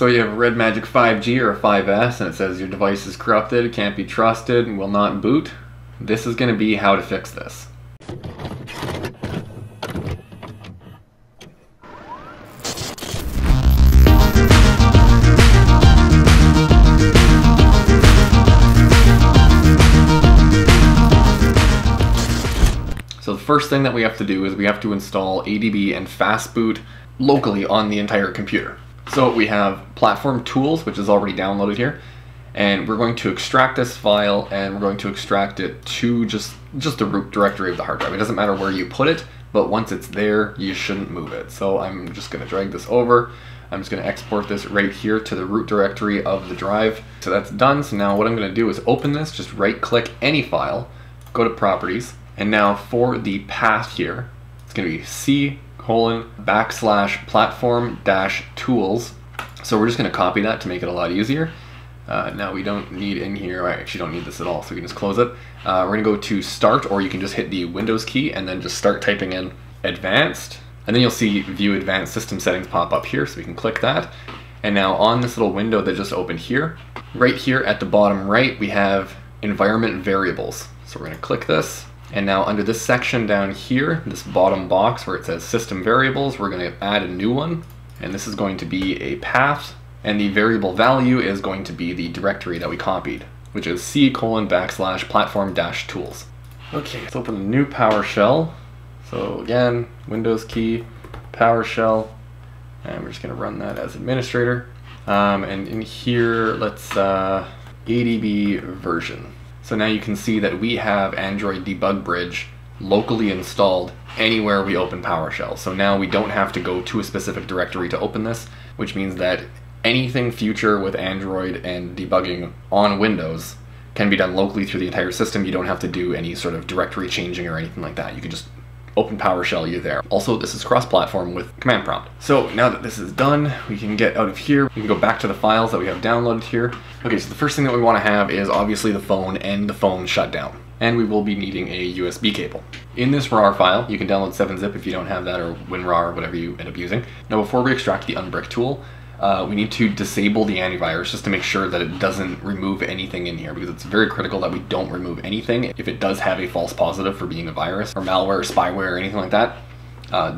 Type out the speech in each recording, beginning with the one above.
So you have Red Magic 5G or 5S, and it says your device is corrupted, can't be trusted, and will not boot. This is going to be how to fix this. So the first thing that we have to do is we have to install ADB and fastboot locally on the entire computer. So we have platform tools, which is already downloaded here, and we're going to extract this file, and we're going to extract it to just the root directory of the hard drive. It doesn't matter where you put it, but once it's there, you shouldn't move it. So I'm just going to drag this over. I'm just going to export this right here to the root directory of the drive. So that's done. So now what I'm going to do is open this, just right click any file, go to properties, and now for the path here, it's going to be C:\platform-tools. So we're just going to copy that to make it a lot easier. Now we don't need in here, I actually don't need this at all, so we can just close it. We're going to go to start, or you can just hit the Windows key and then just start typing in advanced. And then you'll see view advanced system settings pop up here, so we can click that. And now on this little window that just opened here, right here at the bottom right, we have environment variables. So we're going to click this. And now under this section down here, this bottom box where it says system variables, we're going to add a new one. And this is going to be a path. And the variable value is going to be the directory that we copied, which is C:\platform-tools. Okay, let's open a new PowerShell. So again, Windows key, PowerShell, and we're just going to run that as administrator. And in here, let's ADB version. So now you can see that we have Android Debug Bridge locally installed anywhere we open PowerShell. So now we don't have to go to a specific directory to open this, which means that anything future with Android and debugging on Windows can be done locally through the entire system. You don't have to do any sort of directory changing or anything like that. You can just open PowerShell, you're there. Also, this is cross-platform with command prompt. So now that this is done, we can get out of here. We can go back to the files that we have downloaded here. Okay, so the first thing that we want to have is obviously the phone and the phone shutdown. And we will be needing a USB cable. In this RAR file, you can download 7-zip if you don't have that, or WinRAR, or whatever you end up using. Now, before we extract the unbrick tool, we need to disable the antivirus just to make sure that it doesn't remove anything in here, because it's very critical that we don't remove anything if it does have a false positive for being a virus or malware or spyware or anything like that.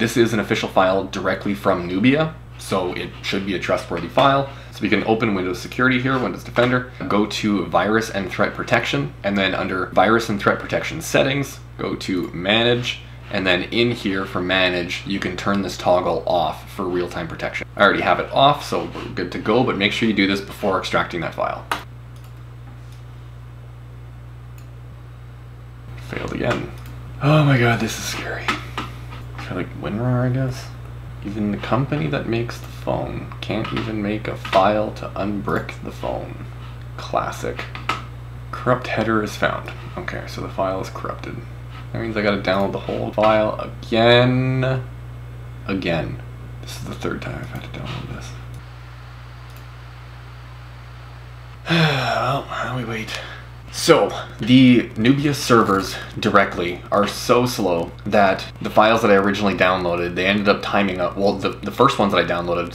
This is an official file directly from Nubia, so it should be a trustworthy file. So we can open Windows Security here, Windows Defender, go to Virus and Threat Protection, and then under Virus and Threat Protection Settings, go to Manage. And then in here for manage, you can turn this toggle off for real-time protection. I already have it off, so we're good to go, but make sure you do this before extracting that file. Failed again. Oh my god, this is scary. Try like WinRAR, I guess. Even the company that makes the phone can't even make a file to unbrick the phone. Classic. Corrupt header is found. Okay, so the file is corrupted. That means I gotta download the whole file again. This is the third time I've had to download this. Well, now we wait. So, the Nubia servers directly are so slow that the files that I originally downloaded, they ended up timing up. Well, the first ones that I downloaded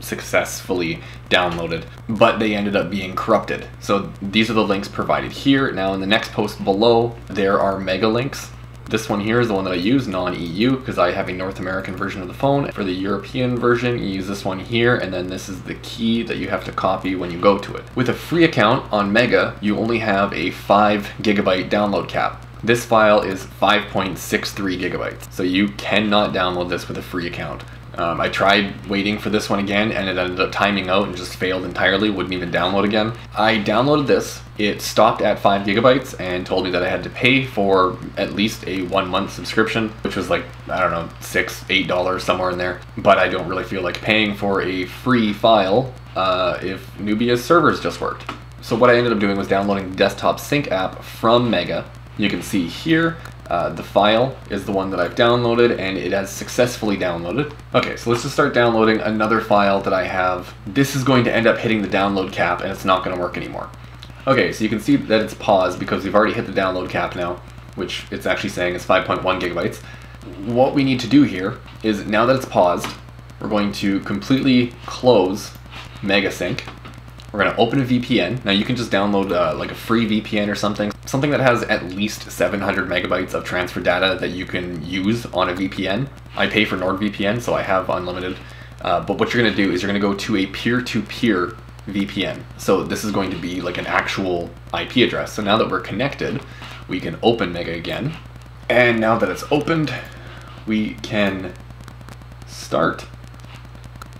successfully downloaded, but they ended up being corrupted. So these are the links provided here. Now in the next post below, there are mega links. This one here is the one that I use, non-EU, because I have a North American version of the phone. For the European version, you use this one here, and then this is the key that you have to copy when you go to it. With a free account on Mega, you only have a 5 GB download cap. This file is 5.63 gigabytes, so you cannot download this with a free account. I tried waiting for this one again, and it ended up timing out and just failed entirely, wouldn't even download again. I downloaded this, it stopped at 5 GB and told me that I had to pay for at least a 1-month subscription, which was like, I don't know, $6, $8, somewhere in there. But I don't really feel like paying for a free file if Nubia's servers just worked. So what I ended up doing was downloading the Desktop Sync app from Mega. You can see here, the file is the one that I've downloaded, and it has successfully downloaded. Okay, so let's just start downloading another file that I have. This is going to end up hitting the download cap, and it's not going to work anymore. Okay, so you can see that it's paused because we've already hit the download cap now, which it's actually saying is 5.1 gigabytes. What we need to do here is, now that it's paused, we're going to completely close MegaSync. We're going to open a VPN. Now you can just download like a free VPN or something. Something that has at least 700 megabytes of transfer data that you can use on a VPN. I pay for NordVPN, so I have unlimited. But what you're going to do is you're going to go to a peer-to-peer VPN. So this is going to be like an actual IP address. So now that we're connected, we can open Mega again. And now that it's opened, we can start.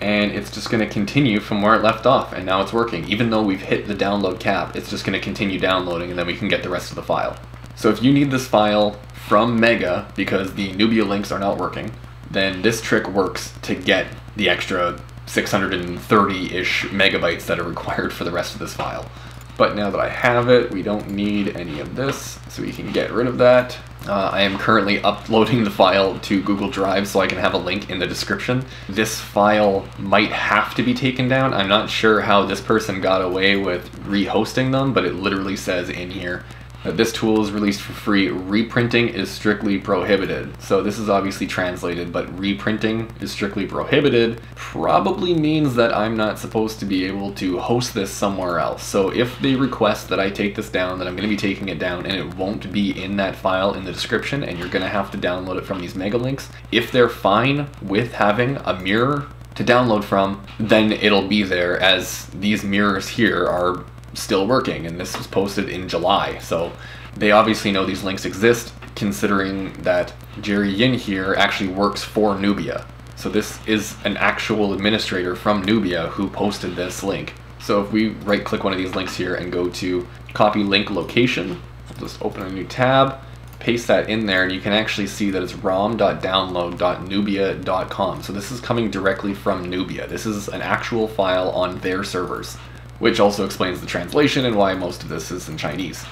And it's just going to continue from where it left off, and now it's working. Even though we've hit the download cap, it's just going to continue downloading, and then we can get the rest of the file. So if you need this file from Mega because the Nubia links are not working, then this trick works to get the extra 630-ish megabytes that are required for the rest of this file. But now that I have it, we don't need any of this, so we can get rid of that. I am currently uploading the file to Google Drive so I can have a link in the description. This file might have to be taken down. I'm not sure how this person got away with rehosting them, but it literally says in here that this tool is released for free. Reprinting is strictly prohibited. So this is obviously translated, but reprinting is strictly prohibited probably means that I'm not supposed to be able to host this somewhere else. So if they request that I take this down, then I'm going to be taking it down, and it won't be in that file in the description, and you're going to have to download it from these mega links. If they're fine with having a mirror to download from, then it'll be there, as these mirrors here are still working, and this was posted in July, so they obviously know these links exist, considering that Jerry Yin here actually works for Nubia. So this is an actual administrator from Nubia who posted this link. So if we right click one of these links here and go to copy link location, just open a new tab, paste that in there, and you can actually see that it's rom.download.nubia.com. So this is coming directly from Nubia. This is an actual file on their servers, which also explains the translation and why most of this is in Chinese.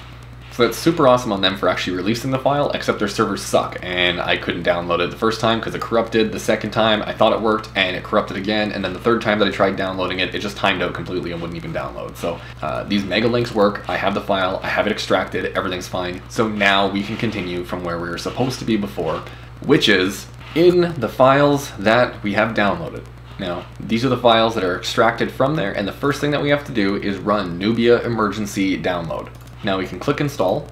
So that's super awesome on them for actually releasing the file, except their servers suck, and I couldn't download it the first time because it corrupted. The second time, I thought it worked, and it corrupted again, and then the third time that I tried downloading it, it just timed out completely and wouldn't even download. So these mega links work. I have the file, I have it extracted, everything's fine. So now we can continue from where we were supposed to be before, which is in the files that we have downloaded. Now, these are the files that are extracted from there, and the first thing that we have to do is run Nubia emergency download. Now we can click install.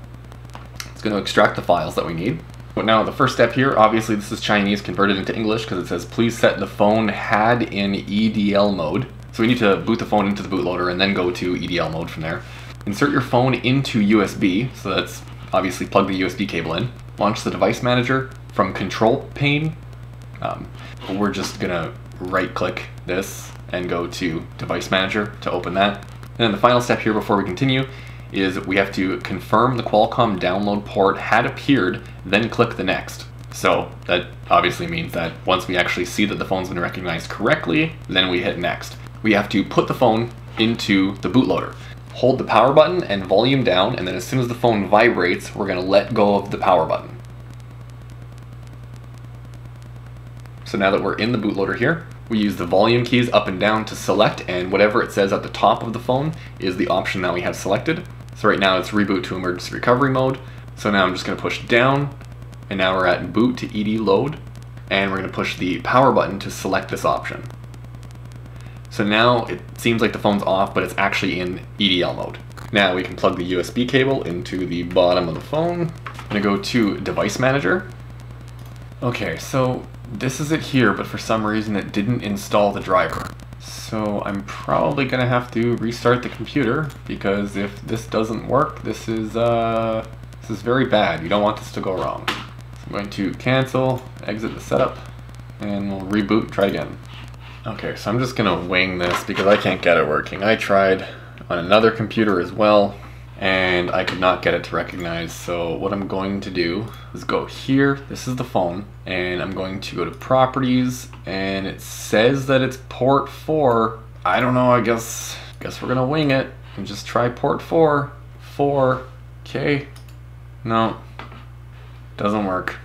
It's going to extract the files that we need. But now the first step here, obviously this is Chinese converted into English because it says please set the phone had in EDL mode. So we need to boot the phone into the bootloader and then go to EDL mode from there. Insert your phone into USB, so that's obviously plug the USB cable in. Launch the device manager from control pane. We're just going to right-click this and go to Device Manager to open that. And then the final step here before we continue is we have to confirm the Qualcomm download port had appeared, then click the next. So that obviously means that once we actually see that the phone's been recognized correctly, then we hit next. We have to put the phone into the bootloader. Hold the power button and volume down, and then as soon as the phone vibrates, we're going to let go of the power button. So now that we're in the bootloader here, we use the volume keys up and down to select, and whatever it says at the top of the phone is the option that we have selected. So right now it's reboot to emergency recovery mode. So now I'm just going to push down, and now we're at boot to ED load, and we're going to push the power button to select this option. So now it seems like the phone's off, but it's actually in EDL mode. Now we can plug the USB cable into the bottom of the phone. I'm going to go to Device Manager. Okay, so this is it here, but for some reason it didn't install the driver. So I'm probably going to have to restart the computer, because if this doesn't work, this is very bad. You don't want this to go wrong. So I'm going to cancel, exit the setup, and we'll reboot, try again. Okay, so I'm just going to wing this because I can't get it working. I tried on another computer as well, and I could not get it to recognize. So what I'm going to do is go here, this is the phone, and I'm going to go to properties, and it says that it's port 4. I don't know, I guess we're gonna wing it and just try port 4. Okay, no, doesn't work.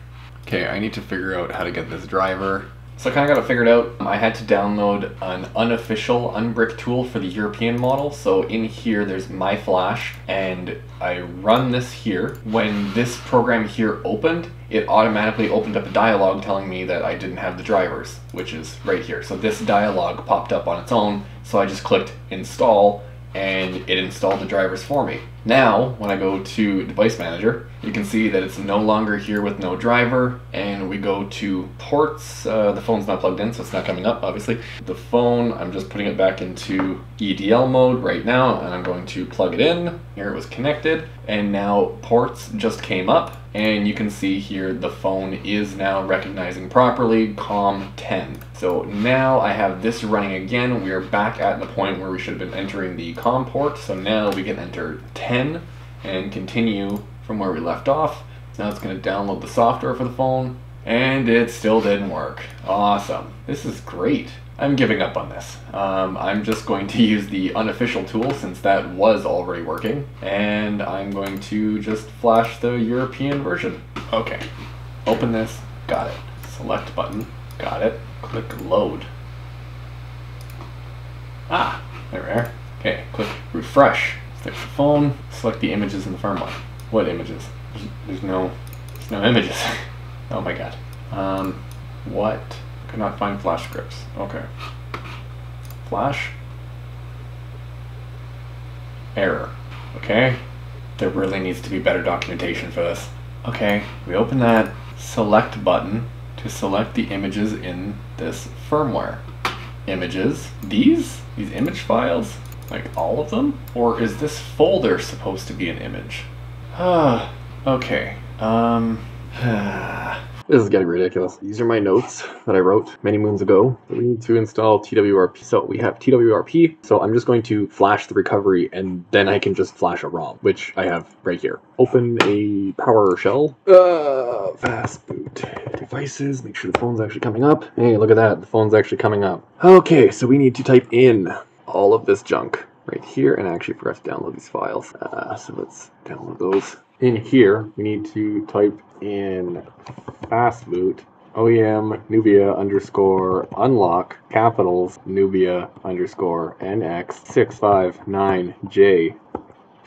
Okay, I need to figure out how to get this driver. So I kind of got it figured out. I had to download an unofficial Unbrick tool for the European model. So in here, there's MiFlash, and I run this here. When this program here opened, it automatically opened up a dialog telling me that I didn't have the drivers, which is right here. So this dialog popped up on its own. So I just clicked install, and it installed the drivers for me. Now, when I go to Device Manager, you can see that it's no longer here with no driver, and we go to ports. The phone's not plugged in, so it's not coming up, obviously. The phone, I'm just putting it back into EDL mode right now, and I'm going to plug it in. Here it was connected, and now ports just came up, and you can see here the phone is now recognizing properly COM10. So now I have this running again. We are back at the point where we should have been entering the COM port, so now we can enter 10 and continue from where we left off. Now it's going to download the software for the phone, and it still didn't work. Awesome. This is great. I'm giving up on this. I'm just going to use the unofficial tool since that was already working, and I'm going to just flash the European version. Okay, open this, got it. Select button, got it. Click load. Ah, there we are. Okay, click refresh. There's the phone, select the images in the firmware. What images? There's no images. Oh my god. What? Could not find flash scripts. Okay. Flash. Error. Okay. There really needs to be better documentation for this. Okay, we open that select button to select the images in this firmware. Images? These? These image files? Like all of them? Or is this folder supposed to be an image? Ah, okay. This is getting ridiculous. These are my notes that I wrote many moons ago. We need to install TWRP. So we have TWRP. So I'm just going to flash the recovery, and then I can just flash a ROM, which I have right here. Open a PowerShell. Fastboot. Devices. Make sure the phone's actually coming up. Hey, look at that. The phone's actually coming up. Okay, so we need to type in all of this junk right here. And I actually forgot to download these files. So let's download those. In here, we need to type in fastboot OEM Nubia _ unlock capitals Nubia _ NX659J.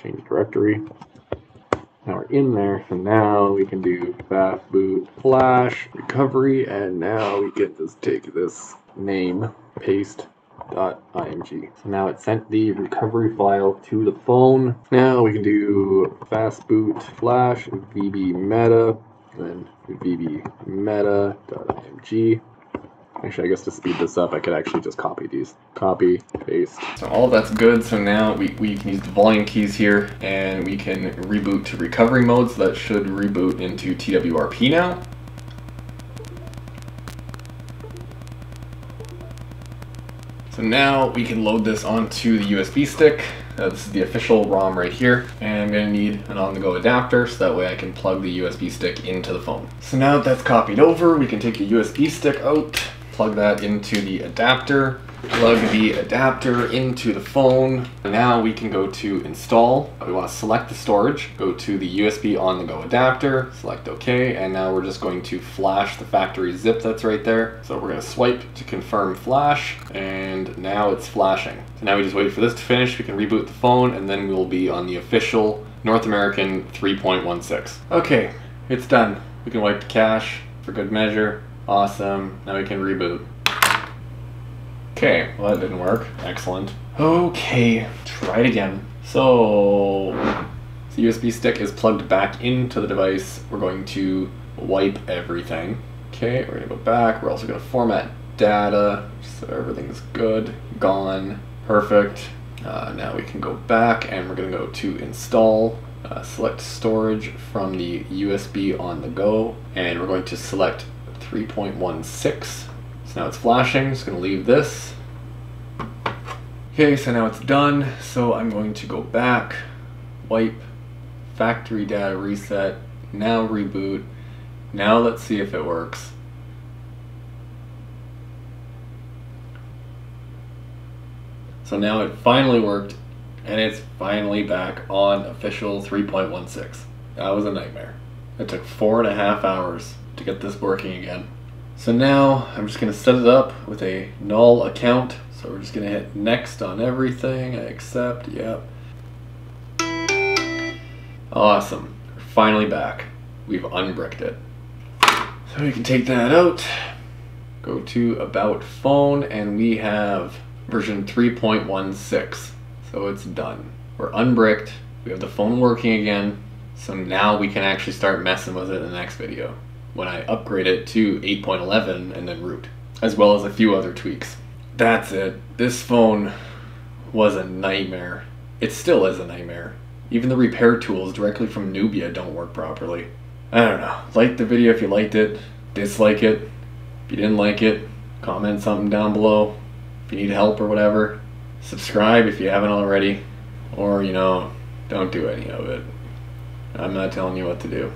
Change directory. Now we're in there, so now we can do fastboot flash recovery, and now we can just take this name, paste. .img. So now it sent the recovery file to the phone. Now we can do fastboot flash vbmeta, and then vbmeta.img. Actually, I guess to speed this up, I could actually just copy these. Copy, paste. So all that's good. So now we can use the volume keys here, and we can reboot to recovery mode. So that should reboot into TWRP now. So now we can load this onto the USB stick. This is the official ROM right here, and I'm going to need an on-the-go adapter so that way I can plug the USB stick into the phone. So now that that's copied over, we can take a USB stick out, plug that into the adapter, plug the adapter into the phone. Now we can go to install. We want to select the storage, go to the USB on-the-go adapter, select OK, and now we're just going to flash the factory zip that's right there. So we're going to swipe to confirm flash, and now it's flashing. So now we just wait for this to finish, we can reboot the phone, and then we'll be on the official North American 3.16. Okay, it's done. We can wipe the cache for good measure. Awesome, now we can reboot. Okay, well that didn't work. Excellent. Okay, try it again. So the USB stick is plugged back into the device. We're going to wipe everything. Okay, we're gonna go back. We're also gonna format data so everything's good, gone, perfect. Now we can go back and we're gonna go to install. Select storage from the USB on the go, and we're going to select 3.16. Now it's flashing, just going to leave this. Okay, so now it's done. So I'm going to go back, wipe, factory data reset, now reboot. Now let's see if it works. So now it finally worked, and it's finally back on official 3.16. That was a nightmare. It took 4.5 hours to get this working again. So now I'm just going to set it up with a null account. So we're just going to hit next on everything. I accept. Yep. Awesome. We're finally back. We've unbricked it. So we can take that out. Go to About Phone, and we have version 3.16. So it's done. We're unbricked. We have the phone working again. So now we can actually start messing with it in the next video, when I upgrade it to 8.11 and then root, as well as a few other tweaks. That's it. This phone was a nightmare. It still is a nightmare. Even the repair tools directly from Nubia don't work properly. I don't know. Like the video if you liked it, dislike it. If you didn't like it, comment something down below. If you need help or whatever, subscribe if you haven't already. Or, you know, don't do any of it. I'm not telling you what to do.